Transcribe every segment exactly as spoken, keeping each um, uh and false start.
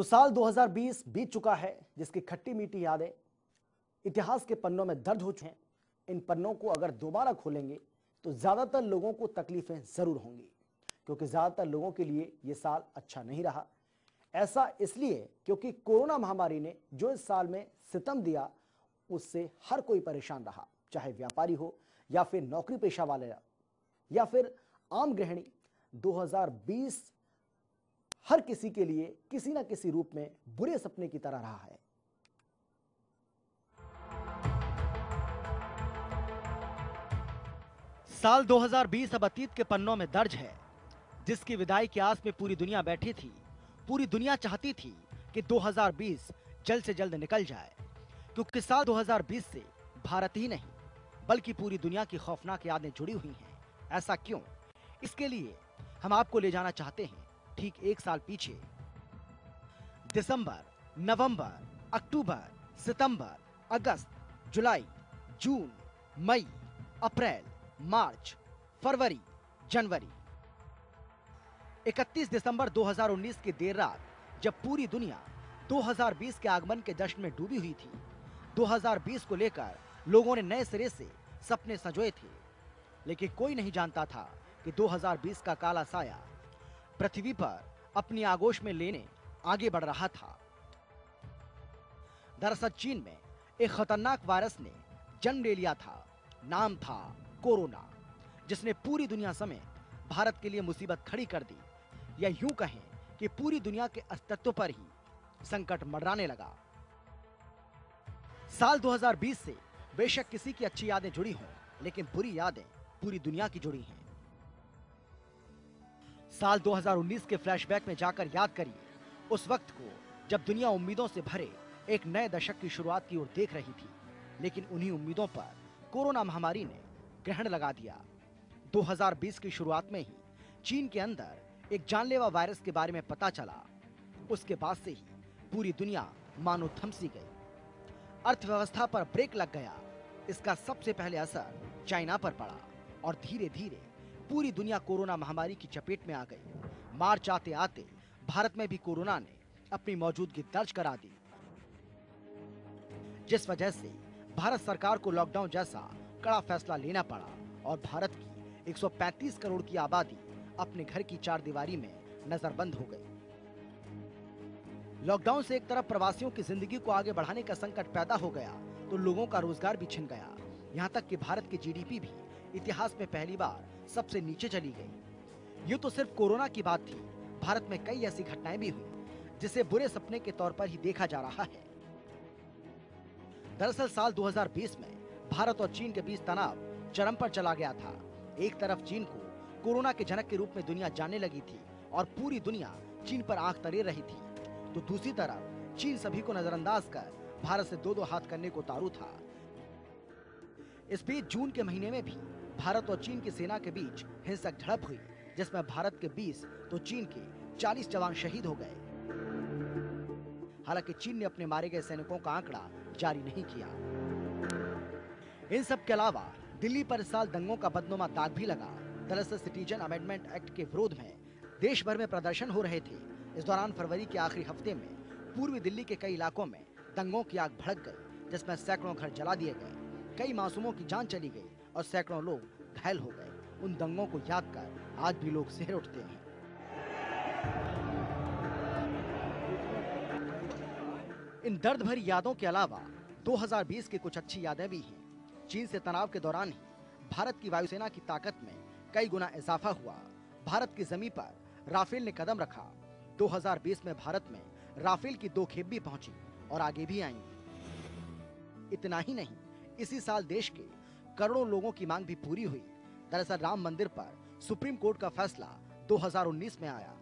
तो साल दो हज़ार बीस बीत चुका है, जिसकी खट्टी मीठी यादें इतिहास के पन्नों में दर्ज हो चुकी हैं। इन पन्नों को अगर दोबारा खोलेंगे तो ज़्यादातर लोगों को तकलीफें ज़रूर होंगी, क्योंकि ज़्यादातर लोगों के लिए ये साल अच्छा नहीं रहा। ऐसा इसलिए क्योंकि कोरोना महामारी ने जो इस साल में सितम दिया, उससे हर कोई परेशान रहा, चाहे व्यापारी हो या फिर नौकरी पेशा वाले या फिर आम गृहिणी। दो हज़ार बीस हर किसी के लिए किसी ना किसी रूप में बुरे सपने की तरह रहा है। साल दो हज़ार बीस अब अतीत के पन्नों में दर्ज है, जिसकी विदाई की आस में पूरी दुनिया बैठी थी। पूरी दुनिया चाहती थी कि दो हज़ार बीस जल्द से जल्द निकल जाए, क्योंकि साल दो हज़ार बीस से भारत ही नहीं बल्कि पूरी दुनिया की खौफनाक यादें जुड़ी हुई हैं। ऐसा क्यों? इसके लिए हम आपको ले जाना चाहते हैं ठीक एक साल पीछे। दिसंबर, नवंबर, अक्टूबर, सितंबर, अगस्त, जुलाई, जून, मई, अप्रैल, मार्च, फरवरी, जनवरी। इकतीस दिसंबर दो हज़ार उन्नीस की देर रात जब पूरी दुनिया दो हज़ार बीस के आगमन के जश्न में डूबी हुई थी, दो हज़ार बीस को लेकर लोगों ने नए सिरे से सपने सजोए थे। लेकिन कोई नहीं जानता था कि दो हज़ार बीस का काला साया पृथ्वी पर अपनी आगोश में लेने आगे बढ़ रहा था। दरअसल चीन में एक खतरनाक वायरस ने जन्म ले लिया था। नाम था कोरोना, जिसने पूरी दुनिया समेत भारत के लिए मुसीबत खड़ी कर दी, या यूं कहें कि पूरी दुनिया के अस्तित्व पर ही संकट मंडराने लगा। साल दो हज़ार बीस से बेशक किसी की अच्छी यादें जुड़ी हों, लेकिन बुरी यादें पूरी दुनिया की जुड़ी हैं। साल दो हज़ार उन्नीस के फ्लैशबैक में जाकर याद करिए उस वक्त को, जब दुनिया उम्मीदों से भरे एक नए दशक की शुरुआत की ओर देख रही थी। लेकिन उन्हीं उम्मीदों पर कोरोना महामारी ने ग्रहण लगा दिया। दो हज़ार बीस की शुरुआत में ही चीन के अंदर एक जानलेवा वायरस के बारे में पता चला। उसके बाद से ही पूरी दुनिया मानो थमसी गई, अर्थव्यवस्था पर ब्रेक लग गया। इसका सबसे पहले असर चाइना पर पड़ा और धीरे धीरे पूरी दुनिया कोरोना महामारी की चपेट में आ गई। मार्च आते आते भारत में भी कोरोना ने अपनी मौजूदगी दर्ज करा दी, जिस वजह से भारत सरकार को लॉकडाउन जैसा कड़ा फैसला लेना पड़ा और भारत की एक सौ पैंतीस करोड़ की आबादी अपने घर की चार दीवारी में नजरबंद हो गई। लॉकडाउन से एक तरफ प्रवासियों की जिंदगी को आगे बढ़ाने का संकट पैदा हो गया, तो लोगों का रोजगार भी छिन गया। यहां तक कि भारत की जीडीपी भी इतिहास में पहली बार सबसे नीचे चली गई। ये तो सिर्फ कोरोना की बात थी, भारत में कई ऐसी घटनाएं भी हुई जिसे बुरे सपने के तौर पर ही देखा जा रहा है। दरअसल साल दो हज़ार बीस में भारत और चीन के बीच तनाव चरम पर चला गया था। एक तरफ चीन को कोरोना के जनक के रूप में दुनिया जानने लगी थी और पूरी दुनिया चीन पर आंख तरे रही थी, तो दूसरी तरफ चीन सभी को नजरअंदाज कर भारत से दो दो हाथ करने को तारू था। इस बीच जून के महीने में भी भारत और चीन की सेना के बीच हिंसक झड़प हुई, जिसमें भारत के बीस तो चीन के चालीस जवान शहीद हो गए। हालांकि चीन ने अपने मारे गए सैनिकों का आंकड़ा जारी नहीं किया। इन सब के अलावा दिल्ली पर इस साल दंगों का बदनुमा दाग भी लगा। दरअसल सिटीजन अमेंडमेंट एक्ट के विरोध में देश भर में प्रदर्शन हो रहे थे। इस दौरान फरवरी के आखिरी हफ्ते में पूर्वी दिल्ली के कई इलाकों में दंगों की आग भड़क गई, जिसमें सैकड़ों घर जला दिए गए, कई मासूमों की जान चली गई और सैकड़ों लोग घायल हो गए। उन दंगों को याद कर आज भी लोग सिहर उठते हैं। इन दर्द भरी यादों के अलावा दो हज़ार बीस की कुछ अच्छी यादें भी हैं। चीन से तनाव के दौरान ही भारत की वायुसेना की ताकत में कई गुना इजाफा हुआ। भारत की जमीन पर राफेल ने कदम रखा। दो हज़ार बीस में भारत में राफेल की दो खेप भी पहुंची और आगे भी आएंगी। इतना ही नहीं, इसी साल देश के करोड़ों लोगों की मांग भी पूरी हुई। दरअसल राम मंदिर पर सुप्रीम कोर्ट का फैसला दो हज़ार उन्नीस में आया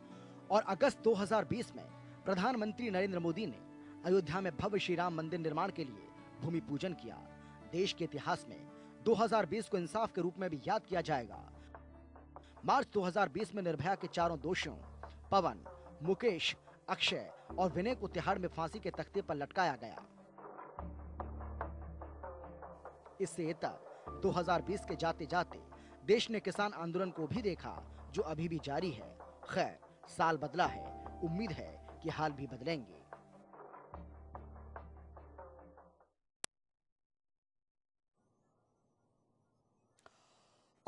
और अगस्त दो हज़ार बीस में प्रधानमंत्री नरेंद्र मोदी ने अयोध्या में भव्य श्री राम मंदिर निर्माण के लिए भूमि पूजन किया। देश के इतिहास में दो हज़ार बीस को इंसाफ के रूप में भी याद किया जाएगा। मार्च दो हज़ार बीस में निर्भया के चारों दोषियों पवन, मुकेश, अक्षय और विनय को तिहाड़ में फांसी के तख्ते पर लटकाया गया। इससे तक दो हज़ार बीस के जाते जाते देश ने किसान आंदोलन को भी देखा, जो अभी भी जारी है। खैर, साल बदला है, उम्मीद है के हाल भी बदलेंगे।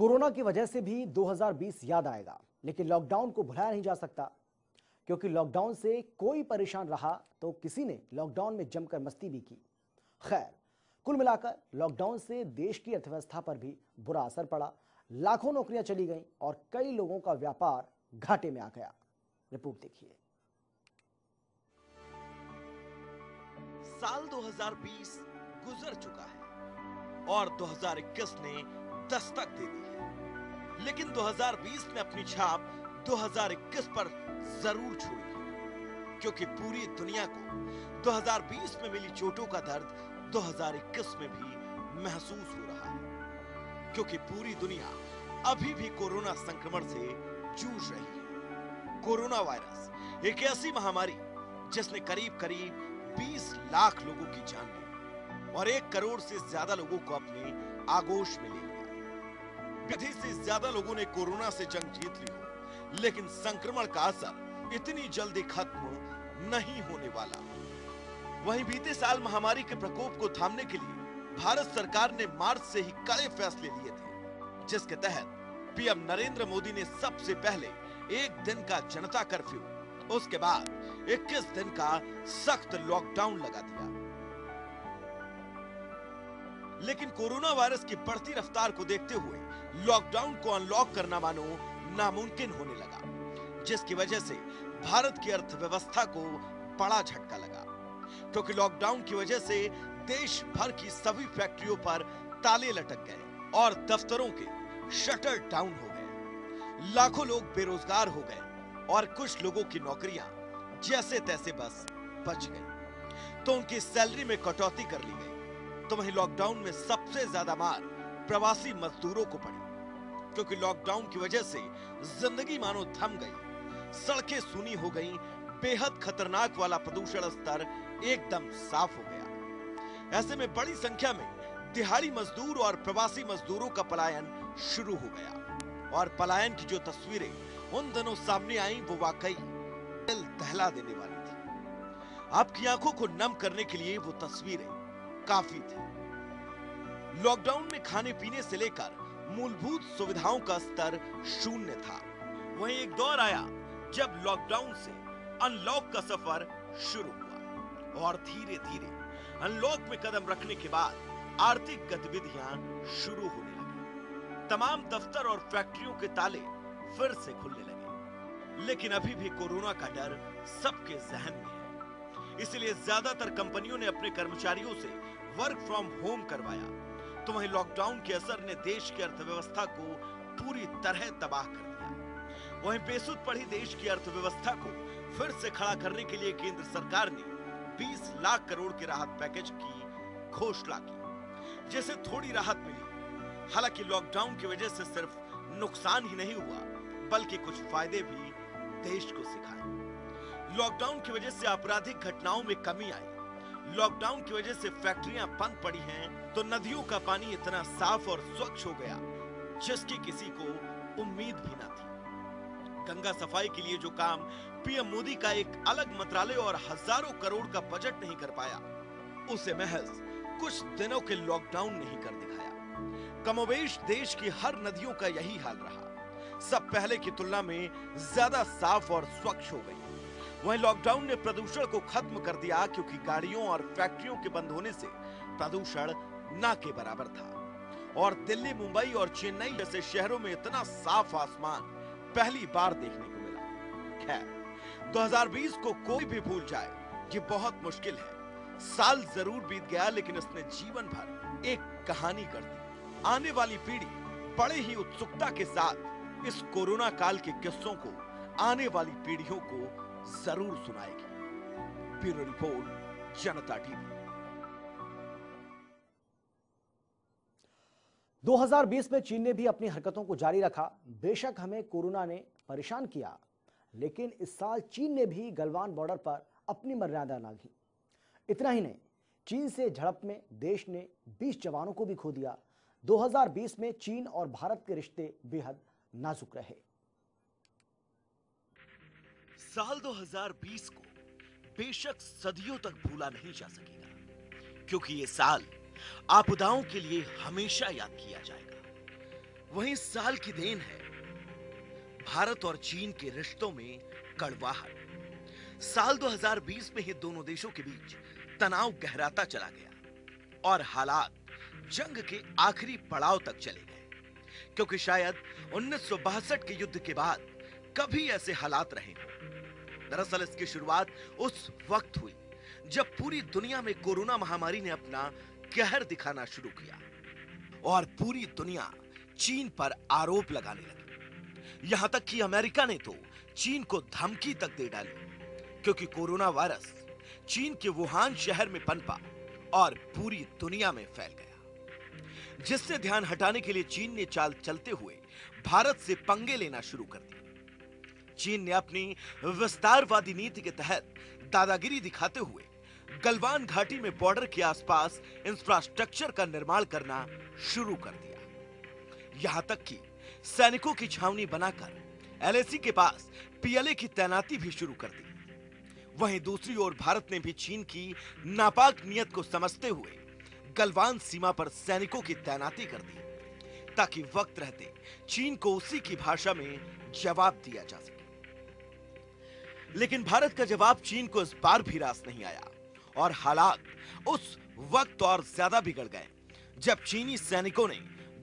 कोरोना की वजह से भी दो हज़ार बीस याद आएगा, लेकिन लॉकडाउन को भुलाया नहीं जा सकता, क्योंकि लॉकडाउन से कोई परेशान रहा तो किसी ने लॉकडाउन में जमकर मस्ती भी की। खैर, कुल मिलाकर लॉकडाउन से देश की अर्थव्यवस्था पर भी बुरा असर पड़ा, लाखों नौकरियां चली गईं और कई लोगों का व्यापार घाटे में आ गया। रिपोर्ट देखिए। साल दो हज़ार बीस गुजर चुका है और दो हज़ार इक्कीस ने दस्तक दे दी है, लेकिन दो हज़ार बीस ने अपनी छाप दो हज़ार इक्कीस पर जरूर छोड़ी, क्योंकि पूरी दुनिया को दो हज़ार बीस में मिली चोटों का दर्द दो हज़ार इक्कीस में भी महसूस हो रहा है, क्योंकि पूरी दुनिया अभी भी कोरोना संक्रमण से जूझ रही है। कोरोना वायरस एक ऐसी महामारी जिसने करीब करीब बीस लाख लोगों की जान ली और एक करोड़ से ज्यादा लोगों को अपने आगोश में ले लिया। आधे से ज्यादा लोगों ने कोरोना से जंग जीत ली हो, लेकिन संक्रमण का असर इतनी जल्दी खत्म नहीं होने वाला। वहीं बीते साल महामारी के प्रकोप को थामने के लिए भारत सरकार ने मार्च से ही कड़े फैसले लिए थे, जिसके तहत पीएम नरेंद्र मोदी ने सबसे पहले एक दिन का जनता कर्फ्यू, उसके बाद इक्कीस दिन का सख्त लॉकडाउन लगा दिया। लेकिन कोरोना वायरस की बढ़ती रफ्तार को देखते हुए लॉकडाउन को अनलॉक करना मानो नामुमकिन होने लगा, जिसकी वजह से भारत की अर्थव्यवस्था को बड़ा झटका लगा, क्योंकि लॉकडाउन की वजह से देश भर की सभी फैक्ट्रियों पर ताले लटक गए और दफ्तरों के शटर डाउन हो गए। लाखों लोग बेरोजगार हो गए और कुछ लोगों की नौकरियां जैसे तैसे बस बच गई, तो उनकी सैलरी में कटौती कर ली गई। तो वहीं लॉकडाउन में सबसे ज्यादा मार प्रवासी मजदूरों को पड़ी, क्योंकि लॉकडाउन की वजह से जिंदगी मानो थम गई, सड़कें सूनी हो गई, बेहद खतरनाक वाला प्रदूषण स्तर एकदम साफ हो गया। ऐसे में बड़ी संख्या में दिहाड़ी मजदूर और प्रवासी मजदूरों का पलायन शुरू हो गया और पलायन की जो तस्वीरें उन दिनों सामने आईं वो वाकई दिल दहला देने वाली थी। आपकी आंखों को नम करने के लिए वो तस्वीरें काफी थी। लॉकडाउन में खाने पीने से लेकर मूलभूत सुविधाओं का स्तर शून्य था। वहीं एक दौर आया जब लॉकडाउन से अनलॉक का सफर शुरू हुआ और धीरे धीरे अनलॉक में कदम रखने के बाद आर्थिक गतिविधियां शुरू होने लगी। तमाम दफ्तर और फैक्ट्रियों के ताले फिर से खुलने लगे, लेकिन अभी भी कोरोना का डर सबके जहन में है। इसलिए ज्यादातर कंपनियों ने अपने कर्मचारियों से वर्क फ्रॉम होम करवाया। तो वहीं लॉकडाउन के असर ने देश की अर्थव्यवस्था को पूरी तरह तबाह कर दिया। वहीं बेसुध पड़ी देश की अर्थव्यवस्था को फिर से खड़ा करने के लिए केंद्र सरकार ने बीस लाख करोड़ के राहत पैकेज की घोषणा की, जिससे थोड़ी राहत मिली। हालांकि लॉकडाउन की वजह से सिर्फ नुकसान ही नहीं हुआ, बल्कि कुछ फायदे भी देश को सिखाए। लॉकडाउन की वजह से आपराधिक घटनाओं में कमी आई। लॉकडाउन की वजह से फैक्ट्रियां बंद पड़ी हैं, तो नदियों का पानी इतना साफ और स्वच्छ हो गया जिसकी किसी को उम्मीद भी न थी। गंगा सफाई के लिए जो काम पीएम मोदी का एक अलग मंत्रालय और हजारों करोड़ का बजट नहीं कर पाया, उसे महज कुछ दिनों के लॉकडाउन नहीं कर दिखाया। कमोबेश देश की हर नदियों का यही हाल रहा। सब पहले की तुलना में ज्यादा साफ और स्वच्छ हो गई। वहीं लॉकडाउन ने प्रदूषण को खत्म कर दिया, क्योंकि गाड़ियों और फैक्ट्रियों के बंद होने से प्रदूषण ना के बराबर था और दिल्ली, मुंबई और चेन्नई जैसे शहरों में इतना साफ आसमान पहली बार देखने को मिला। खैर, दो हज़ार बीस को कोई भी भूल जाए ये बहुत मुश्किल है। साल जरूर बीत गया, लेकिन इसने जीवन भर एक कहानी कर दी। आने वाली पीढ़ी बड़े ही उत्सुकता के साथ इस कोरोना काल के किस्सों को आने वाली पीढ़ियों को जरूर सुनाएगी। ब्यूरो रिपोर्ट, जनता टीवी। दो हज़ार बीस में चीन ने भी अपनी हरकतों को जारी रखा। बेशक हमें कोरोना ने परेशान किया, लेकिन इस साल चीन ने भी गलवान बॉर्डर पर अपनी मर्यादा लांघी। इतना ही नहीं, चीन से झड़प में देश ने बीस जवानों को भी खो दिया। दो हज़ार बीस में चीन और भारत के रिश्ते बेहद नाजुक रहे। साल दो हज़ार बीस को बेशक सदियों तक भूला नहीं जा सकेगा, क्योंकि ये साल आपदाओं के लिए हमेशा याद किया जाएगा। वहीं साल की देन है भारत और चीन के रिश्तों में कड़वाहट। साल दो हज़ार बीस में ही दोनों देशों के बीच तनाव गहराता चला गया और हालात जंग के आखिरी पड़ाव तक चले गए, क्योंकि शायद उन्नीस सौ बासठ के युद्ध के बाद कभी ऐसे हालात रहे हों। दरअसल इसकी शुरुआत उस वक्त हुई जब पूरी दुनिया में कोरोना महामारी ने अपना कहर दिखाना शुरू किया और पूरी दुनिया चीन पर आरोप लगाने लगी। यहां तक कि अमेरिका ने तो चीन को धमकी तक दे डाली, क्योंकि कोरोना वायरस चीन के वुहान शहर में पनपा और पूरी दुनिया में फैल गया, जिससे ध्यान हटाने के लिए चीन ने चाल चलते हुए भारत से पंगे लेना शुरू कर दिए। चीन ने अपनी विस्तारवादी नीति के तहत दादागिरी दिखाते हुए गलवान घाटी में बॉर्डर के आसपास इंफ्रास्ट्रक्चर का निर्माण करना शुरू कर दिया। यहां तक कि सैनिकों की छावनी बनाकर एलएसी के पास पीएलए की तैनाती भी शुरू कर दी। वहीं दूसरी ओर भारत ने भी चीन की नापाक नीयत को समझते हुए गलवान सीमा पर सैनिकों की तैनाती कर दी, ताकि वक्त रहते चीन को उसी की भाषा में जवाब दिया जा सके। लेकिन भारत का जवाब चीन को इस बार भी रास नहीं आया और हालात उस वक्त और ज्यादा बिगड़ गए जब चीनी सैनिकों ने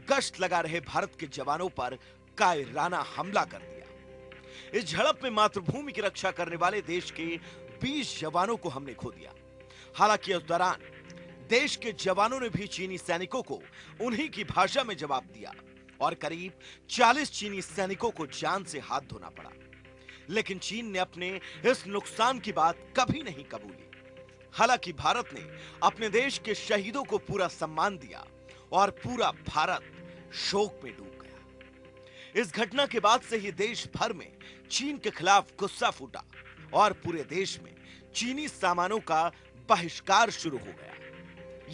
गश्त लगा रहे भारत के जवानों पर कायराना हमला कर दिया। इस झड़प में मातृभूमि की रक्षा करने वाले देश के बीस जवानों को हमने खो दिया। हालांकि उस दौरान देश के जवानों ने भी चीनी सैनिकों को उन्हीं की भाषा में जवाब दिया और करीब चालीस चीनी सैनिकों को जान से हाथ धोना पड़ा। लेकिन चीन ने अपने इस नुकसान की बात कभी नहीं कबूली। हालांकि भारत ने अपने देश के शहीदों को पूरा सम्मान दिया और पूरा भारत शोक में डूब गया। इस घटना के बाद से ही देश भर में चीन के खिलाफ गुस्सा फूटा और पूरे देश में चीनी सामानों का बहिष्कार शुरू हो गया।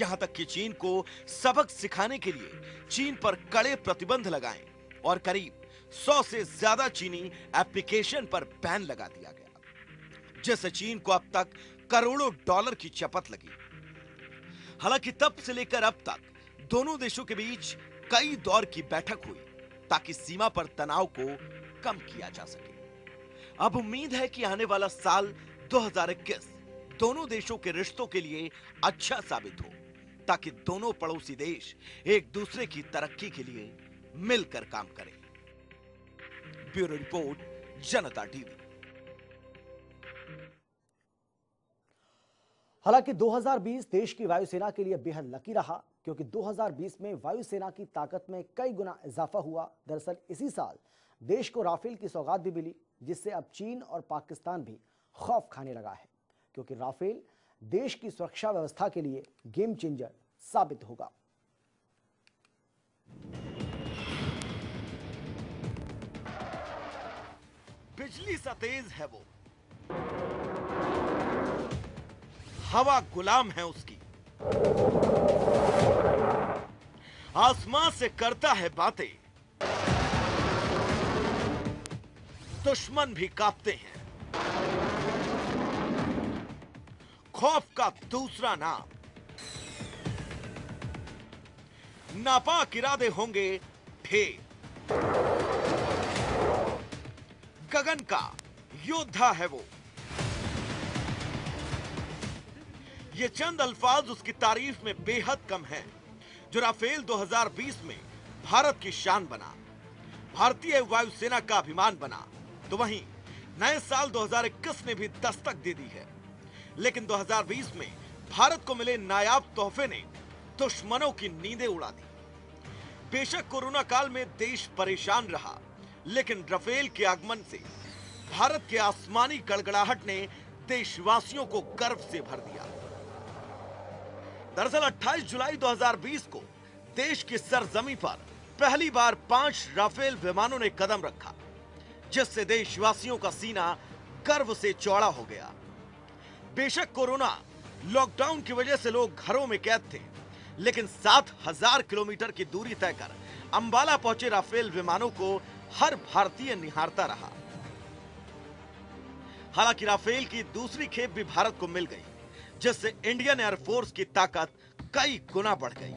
यहां तक कि चीन को सबक सिखाने के लिए चीन पर कड़े प्रतिबंध लगाए और करीब सौ से ज्यादा चीनी एप्लीकेशन पर बैन लगा दिया गया, जिससे चीन को अब तक करोड़ों डॉलर की चपत लगी। हालांकि तब से लेकर अब तक दोनों देशों के बीच कई दौर की बैठक हुई ताकि सीमा पर तनाव को कम किया जा सके। अब उम्मीद है कि आने वाला साल दो हज़ार इक्कीस दोनों देशों के रिश्तों के लिए अच्छा साबित हो, ताकि दोनों पड़ोसी देश एक दूसरे की तरक्की के लिए मिलकर काम करें। ब्यूरो रिपोर्ट, जनता टीवी। हालांकि दो हज़ार बीस देश की वायुसेना के लिए बेहद लकी रहा, क्योंकि दो हज़ार बीस में वायुसेना की ताकत में कई गुना इजाफा हुआ। दरअसल इसी साल देश को राफेल की सौगात भी मिली, जिससे अब चीन और पाकिस्तान भी खौफ खाने लगा है, क्योंकि राफेल देश की सुरक्षा व्यवस्था के लिए गेम चेंजर साबित होगा। बिजली सा तेज है वो, हवा गुलाम है उसकी, आसमान से करता है बातें, दुश्मन भी कांपते हैं। खौफ का दूसरा नाम। नापाक इरादे होंगे ठेर, गगन का योद्धा है वो। ये चंद अल्फाज उसकी तारीफ में बेहद कम हैं, जो राफेल दो हज़ार बीस में भारत की शान बना, भारतीय वायुसेना का अभिमान बना। तो वहीं नए साल दो हज़ार इक्कीस ने भी दस्तक दे दी है, लेकिन दो हज़ार बीस में भारत को मिले नायाब तोहफे ने दुश्मनों की नींदें उड़ा दी। बेशक कोरोना काल में देश परेशान रहा, लेकिन राफेल के आगमन से भारत के आसमानी गड़गड़ाहट ने देशवासियों को गर्व से भर दिया। दरअसल अट्ठाईस जुलाई दो हज़ार बीस को देश की सरजमी पर पहली बार पांच राफेल विमानों ने कदम रखा, जिससे देशवासियों का सीना गर्व से चौड़ा हो गया। बेशक कोरोना लॉकडाउन की वजह से लोग घरों में कैद थे, लेकिन सात हजार किलोमीटर की दूरी तय कर अंबाला पहुंचे राफेल विमानों को हर भारतीय निहारता रहा। हालांकि राफेल की दूसरी खेप भी भारत को मिल गई, जिससे इंडियन एयरफोर्स की ताकत कई गुना बढ़ गई।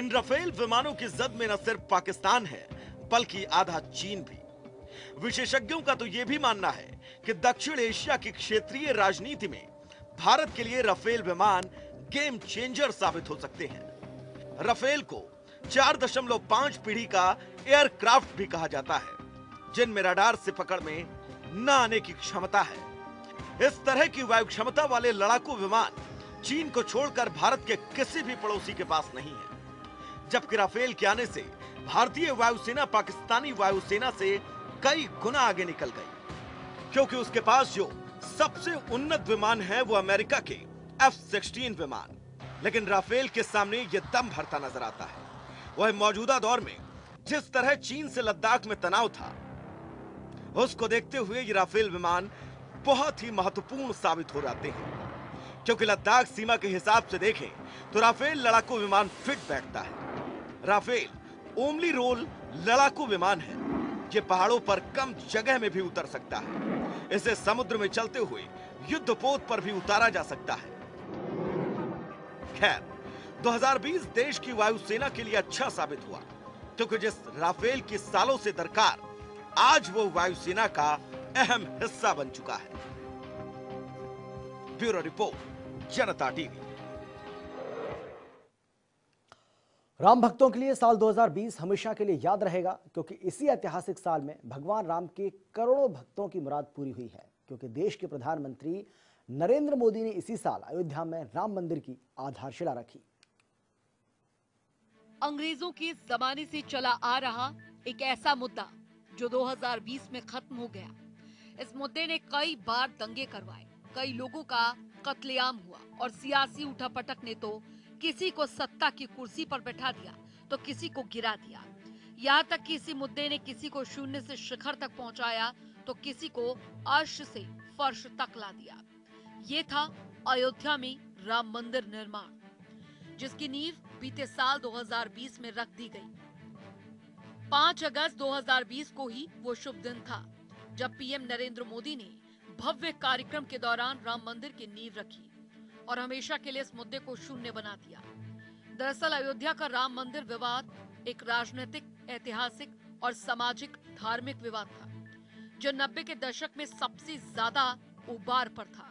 इन राफेल विमानों की जद में न सिर्फ पाकिस्तान है बल्कि आधा चीन भी। विशेषज्ञों का तो यह भी मानना है कि दक्षिण एशिया की क्षेत्रीय राजनीति में भारत के लिए राफेल विमान गेम चेंजर साबित हो सकते हैं। राफेल को चार दशमलव पाँच पीढ़ी का एयरक्राफ्ट भी कहा जाता है, जिनमें रडार से पकड़ में न आने की क्षमता है। इस तरह की वायु क्षमता वाले लड़ाकू विमान चीन को छोड़कर भारत के किसी भी पड़ोसी के पास नहीं है, जबकि राफेल के आने से भारतीय वायुसेना पाकिस्तानी वायुसेना से कई गुना आगे निकल गई, क्योंकि उसके पास जो सबसे उन्नत विमान है वो अमेरिका के एफ सोलह विमान। लेकिन राफेल के सामने ये दम भरता नजर आता है। वह मौजूदा दौर में जिस तरह चीन से लद्दाख में तनाव था, उसको देखते हुए ये राफेल विमान बहुत ही महत्वपूर्ण साबित हो जाते हैं, क्योंकि लद्दाख सीमा के हिसाब से देखें तो राफेल लड़ाकू विमान फिट बैठता है। राफेल ओमली रोल लड़ाकू विमान है। ये पहाड़ों पर कम जगह में भी उतर सकता है। इसे समुद्र में चलते हुए युद्धपोत पर भी उतारा जा सकता है। खैर, दो हज़ार बीस देश की वायुसेना के लिए अच्छा साबित हुआ, क्योंकि जिस राफेल की सालों से दरकार, आज वो वायुसेना का अहम हिस्सा बन चुका है। ब्यूरो रिपोर्ट, जनता टीवी। राम भक्तों के लिए साल दो हज़ार बीस हमेशा के लिए याद रहेगा, क्योंकि इसी ऐतिहासिक साल में भगवान राम के करोड़ों भक्तों की मुराद पूरी हुई है, क्योंकि देश के प्रधानमंत्री नरेंद्र मोदी ने इसी साल अयोध्या में राम मंदिर की आधारशिला रखी। अंग्रेजों के जमाने से चला आ रहा एक ऐसा मुद्दा जो दो हज़ार बीस में खत्म हो गया। इस मुद्दे ने कई बार दंगे करवाए, कई लोगों का कत्लेआम हुआ और सियासी उठापटक ने तो किसी को सत्ता की कुर्सी पर बैठा दिया तो किसी को गिरा दिया। यहाँ तक कि इसी मुद्दे ने किसी को शून्य से शिखर तक पहुँचाया तो किसी को अर्श से फर्श तक ला दिया। ये था अयोध्या में राम मंदिर निर्माण, जिसकी नींव बीते साल दो हज़ार बीस में रख दी गई। पाँच अगस्त दो हज़ार बीस को ही वो शुभ दिन था जब पीएम नरेंद्र मोदी ने भव्य कार्यक्रम के दौरान राम मंदिर की नींव रखी और हमेशा के लिए इस मुद्दे को शून्य बना दिया। दरअसल अयोध्या का राम मंदिर विवाद एक राजनीतिक, ऐतिहासिक और सामाजिक धार्मिक विवाद था, जो नब्बे के दशक में सबसे ज्यादा उबार पर था।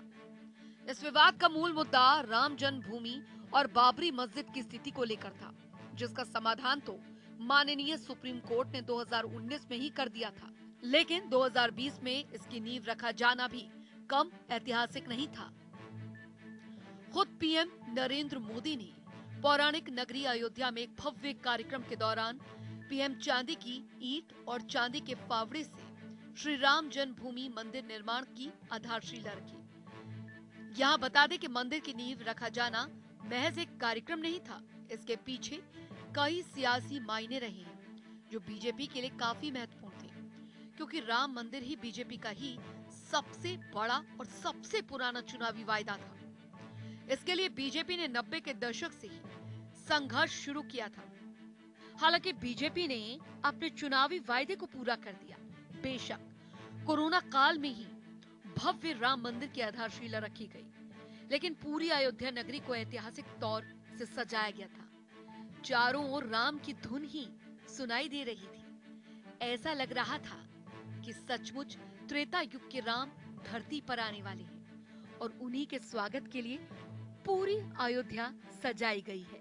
इस विवाद का मूल मुद्दा राम जन्मभूमि और बाबरी मस्जिद की स्थिति को लेकर था, जिसका समाधान तो माननीय सुप्रीम कोर्ट ने दो हज़ार उन्नीस में ही कर दिया था। लेकिन दो हज़ार बीस में इसकी नींव रखा जाना भी कम ऐतिहासिक नहीं था। खुद पीएम नरेंद्र मोदी ने पौराणिक नगरी अयोध्या में एक भव्य कार्यक्रम के दौरान पीएम चांदी की ईट और चांदी के फावड़े से श्री राम जन्मभूमि मंदिर निर्माण की आधारशिला रखी। यहाँ बता दें कि मंदिर की नींव रखा जाना महज एक कार्यक्रम नहीं था। इसके पीछे कई सियासी मायने रहे हैं, जो बीजेपी के लिए काफी महत्वपूर्ण थे, क्योंकि राम मंदिर ही बीजेपी का ही सबसे बड़ा और सबसे पुराना चुनावी वायदा था। इसके लिए बीजेपी ने नब्बे के दशक से ही संघर्ष शुरू किया था। हालांकि बीजेपी ने अपने चुनावी वायदे को पूरा कर दिया। बेशक कोरोना काल में ही भव्य राम मंदिर की आधारशिला रखी गई, लेकिन पूरी अयोध्या नगरी को ऐतिहासिक तौर से सजाया गया था। चारों ओर राम की धुन ही सुनाई दे रही थी। ऐसा लग रहा था कि सचमुच त्रेता युग के राम धरती पर आने वाले हैं और उन्हीं के स्वागत के लिए पूरी अयोध्या सजाई गई है।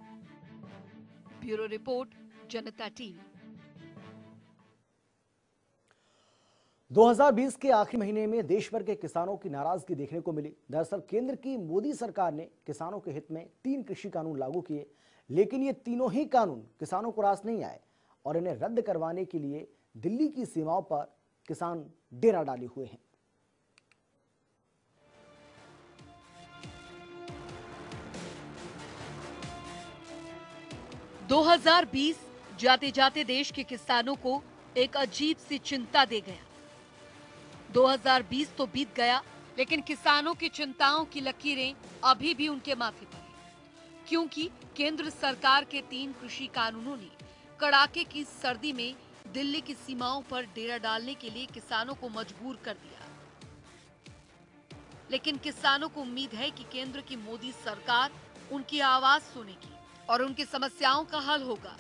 ब्यूरो रिपोर्ट, जनता टीवी। दो हज़ार बीस के आखिरी महीने में देश भर के किसानों की नाराजगी देखने को मिली। दरअसल केंद्र की मोदी सरकार ने किसानों के हित में तीन कृषि कानून लागू किए, लेकिन ये तीनों ही कानून किसानों को रास नहीं आए और इन्हें रद्द करवाने के लिए दिल्ली की सीमाओं पर किसान डेरा डाले हुए हैं। दो हज़ार बीस जाते जाते देश के किसानों को एक अजीब सी चिंता दे गया। दो हज़ार बीस तो बीत गया, लेकिन किसानों की चिंताओं की लकीरें अभी भी उनके माथे पर हैं, क्योंकि केंद्र सरकार के तीन कृषि कानूनों ने कड़ाके की सर्दी में दिल्ली की सीमाओं पर डेरा डालने के लिए किसानों को मजबूर कर दिया। लेकिन किसानों को उम्मीद है कि केंद्र की मोदी सरकार उनकी आवाज सुनेगी और उनकी समस्याओं का हल होगा।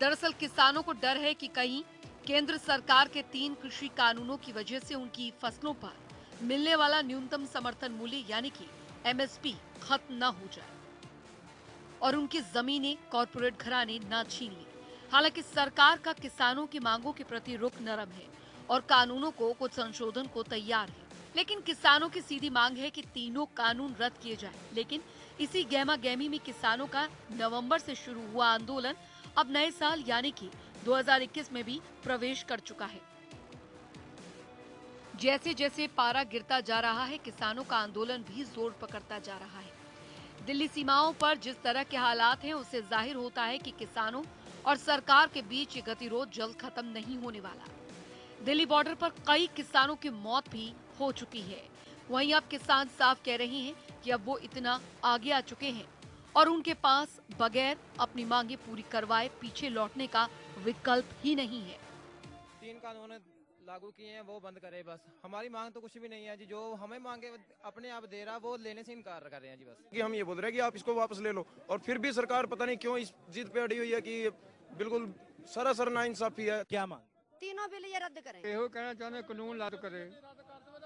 दरअसल किसानों को डर है कि कहीं केंद्र सरकार के तीन कृषि कानूनों की वजह से उनकी फसलों पर मिलने वाला न्यूनतम समर्थन मूल्य यानी कि एम एस पी खत्म न हो जाए और उनकी जमीनें कॉरपोरेट घराने न छीन ले। हालांकि सरकार का किसानों की मांगों के प्रति रुख नरम है और कानूनों को कुछ संशोधन को तैयार है, लेकिन किसानों की सीधी मांग है कि तीनों कानून रद्द किए जाएं। लेकिन इसी गहमागहमी में किसानों का नवंबर से शुरू हुआ आंदोलन अब नए साल यानी कि दो हज़ार इक्कीस में भी प्रवेश कर चुका है। जैसे जैसे पारा गिरता जा रहा है, किसानों का आंदोलन भी जोर पकड़ता जा रहा है। दिल्ली सीमाओं पर जिस तरह के हालात हैं, उससे जाहिर होता है कि किसानों और सरकार के बीच ये गतिरोध जल्द खत्म नहीं होने वाला। दिल्ली बॉर्डर पर कई किसानों की मौत भी हो चुकी है। वहीं अब किसान साफ कह रहे हैं कि अब वो इतना आगे आ चुके हैं और उनके पास बगैर अपनी मांगे पूरी करवाए पीछे लौटने का विकल्प ही नहीं है। तीन कानून लागू किए हैं, वो बंद करे बस। हमारी मांग तो कुछ भी नहीं है जी, जो हमें मांगे अपने आप दे रहा वो लेने से इनकार कर रहे हैं जी बस। कि हम ये बोल रहे हैं कि आप इसको वापस ले लो और फिर भी सरकार पता नहीं क्यों इस जिद पे अड़ी हुई है कि बिल्कुल सरासर ना इंसाफी है। क्या मांग? तीनों बिल ये रद्द करें। ये कहना चाहते कानून लागू करे,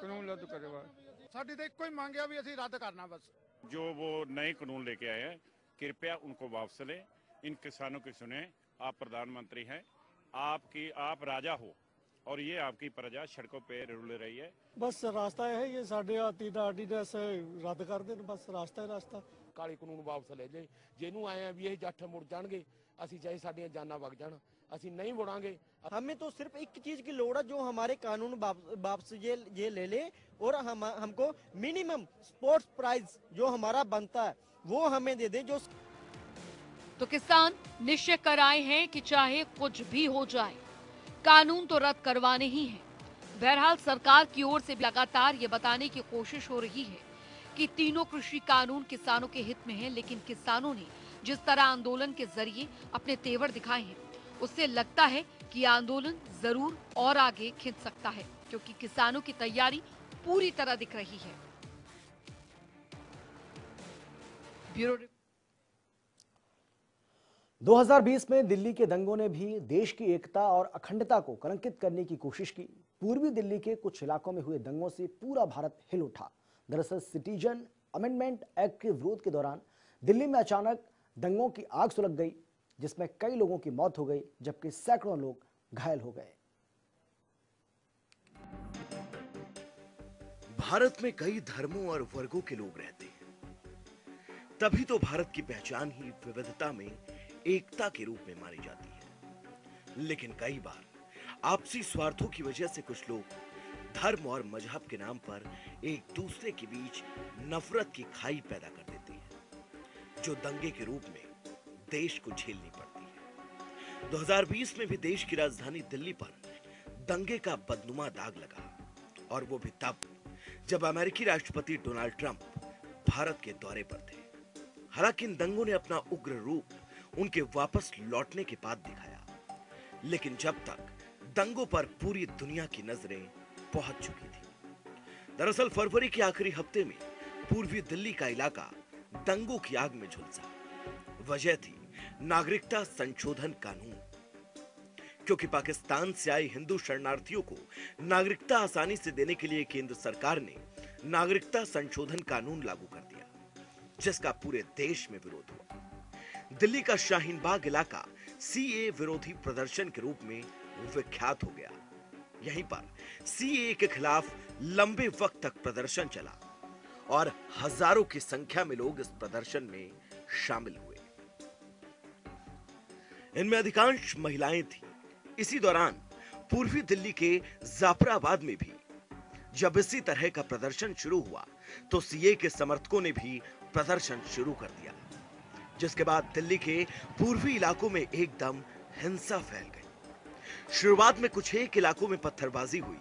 कानून लागू करे। साडी तो एको ही मांग है भी असि रद्द करना बस। जो वो नए कानून लेके आए हैं कृपया उनको वापस लें, इन किसानों की सुने। आप प्रधानमंत्री हैं, आपकी आप राजा हो और ये आपकी प्रजा सड़कों पे रुल रही है। बस रास्ता है ये साढ़े तीन आर्डीनेंस रद्द कर दें, बस रास्ता है रास्ता। काले कानून वापस ले ले, जिन्हों आए भी ये जट्ठ मुड़ जाएंगे, असी चाहे साडियां जाना वग जान, असी नहीं मुड़ांगे। हमें तो सिर्फ एक चीज की लोड़ है, जो हमारे कानून वापस ये ये ले ले और हम हमको मिनिमम स्पोर्ट्स प्राइज जो हमारा बनता है वो हमें दे दे। जो तो किसान निश्चय कराए हैं कि चाहे कुछ भी हो जाए कानून तो रद्द करवाने ही हैं। बहरहाल सरकार की ओर से लगातार ये बताने की कोशिश हो रही है कि तीनों कृषि कानून किसानों के हित में हैं, लेकिन किसानों ने जिस तरह आंदोलन के जरिए अपने तेवर दिखाए हैं उससे लगता है कि आंदोलन जरूर और आगे खिंच सकता है, क्योंकि किसानों की तैयारी पूरी तरह दिख रही है। ब्यूरो दो हज़ार बीस में दिल्ली के दंगों ने भी देश की एकता और अखंडता को कलंकित करने की कोशिश की। पूर्वी दिल्ली के कुछ इलाकों में हुए दंगों से पूरा भारत हिल उठा। दरअसल सिटीजन अमेंडमेंट एक्ट के विरोध के दौरान दिल्ली में अचानक दंगों की आग सुलग गई, जिसमें कई लोगों की मौत हो गई जबकि सैकड़ों लोग घायल हो गए। भारत में कई धर्मों और वर्गों के लोग रहते हैं, तभी तो भारत की पहचान ही विविधता में एकता के रूप में मानी जाती है। लेकिन कई बार आपसी स्वार्थों की वजह से कुछ लोग धर्म और मजहब के नाम पर एक दूसरे के बीच नफरत की खाई पैदा कर देते हैं, जो दंगे के रूप में देश को झेलनी पड़ती है। दो हज़ार बीस में भी देश की राजधानी दिल्ली पर दंगे का बदनुमा दाग लगा, और वो भी तब जब अमेरिकी राष्ट्रपति डोनाल्ड ट्रंप भारत के दौरे पर थे। हालांकि इन दंगों ने अपना उग्र रूप उनके वापस लौटने के बाद दिखाया, लेकिन जब तक दंगों पर पूरी दुनिया की नजरें पहुंच चुकी थी। दरअसल फरवरी के आखिरी हफ्ते में पूर्वी दिल्ली का इलाका दंगों की आग में झुलसा। वजह थी नागरिकता संशोधन कानून, क्योंकि पाकिस्तान से आए हिंदू शरणार्थियों को नागरिकता आसानी से देने के लिए केंद्र सरकार ने नागरिकता संशोधन कानून लागू कर दिया, जिसका पूरे देश में विरोध हुआ। दिल्ली का शाहीन बाग इलाका सी ए ए विरोधी प्रदर्शन के रूप में विख्यात हो गया। यहीं पर सी ए ए के खिलाफ लंबे वक्त तक प्रदर्शन चला और हजारों की संख्या में लोग इस प्रदर्शन में शामिल हुए। इनमें अधिकांश महिलाएं थीं। इसी दौरान पूर्वी दिल्ली के जाफराबाद में भी जब इसी तरह का प्रदर्शन शुरू हुआ तो सी ए ए के समर्थकों ने भी प्रदर्शन शुरू कर दिया, जिसके बाद दिल्ली के पूर्वी इलाकों में एकदम हिंसा फैल गई। शुरुआत में कुछ एक इलाकों में पत्थरबाजी हुई,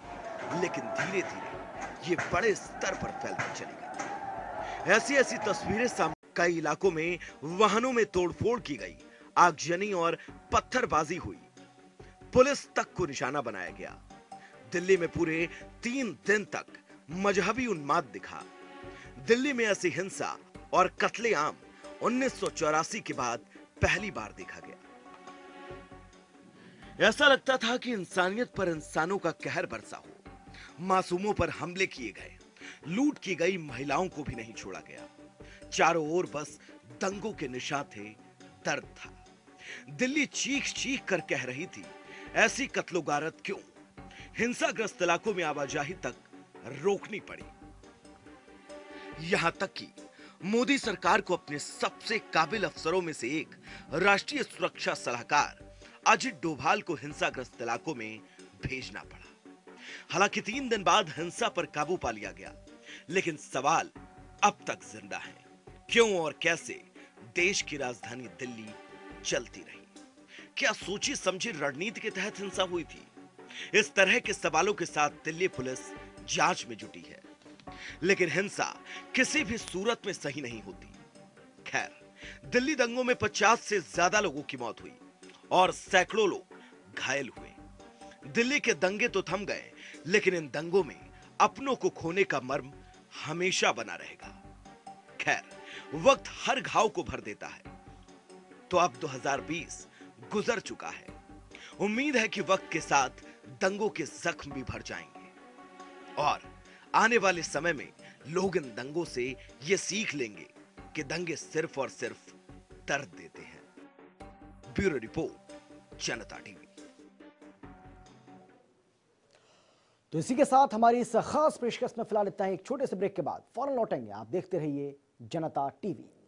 लेकिन धीरे धीरे ये बड़े स्तर पर फैलती चली गई। ऐसी ऐसी तस्वीरें सामने। कई इलाकों में वाहनों में तोड़फोड़ की गई, आगजनी और पत्थरबाजी हुई। पुलिस तक को निशाना बनाया गया। दिल्ली में पूरे तीन दिन तक मजहबी उन्माद दिखा। दिल्ली में ऐसी हिंसा और कत्लेआम उन्नीस सौ चौरासी के बाद पहली बार देखा गया। ऐसा लगता था कि इंसानियत पर इंसानों का कहर बरसा हो। मासूमों पर हमले किए गए, लूट की गई महिलाओं को भी नहीं छोड़ा गया। चारों ओर बस दंगों के निशान थे, दर्द था। दिल्ली चीख चीख कर कह रही थी, ऐसी कत्लोगारत क्यों? हिंसाग्रस्त इलाकों में आवाजाही तक रोकनी पड़ी। यहां तक कि मोदी सरकार को अपने सबसे काबिल अफसरों में से एक राष्ट्रीय सुरक्षा सलाहकार अजित डोभाल को हिंसाग्रस्त इलाकों में भेजना पड़ा। हालांकि तीन दिन बाद हिंसा पर काबू पा लिया गया, लेकिन सवाल अब तक जिंदा है। क्यों और कैसे देश की राजधानी दिल्ली चलती रही? क्या सोची समझी रणनीति के तहत हिंसा हुई थी? इस तरह के सवालों के साथ दिल्ली पुलिस जांच में जुटी है, लेकिन हिंसा किसी भी सूरत में सही नहीं होती। खैर, दिल्ली दंगों में पचास से ज्यादा लोगों की मौत हुई और सैकड़ों लोग घायल हुए। दिल्ली के दंगे तो थम गए, लेकिन इन दंगों में अपनों को खोने का मर्म हमेशा बना रहेगा। खैर, वक्त हर घाव को भर देता है, तो अब दो हजार बीस गुजर चुका है। उम्मीद है कि वक्त के साथ दंगों के जख्म भी भर जाएंगे और आने वाले समय में लोग इन दंगों से यह सीख लेंगे कि दंगे सिर्फ और सिर्फ दर्द देते हैं। ब्यूरो रिपोर्ट, जनता टीवी। तो इसी के साथ हमारी इस खास पेशकश में फिलहाल इतना ही। एक छोटे से ब्रेक के बाद फौरन लौटेंगे। आप देखते रहिए जनता टीवी।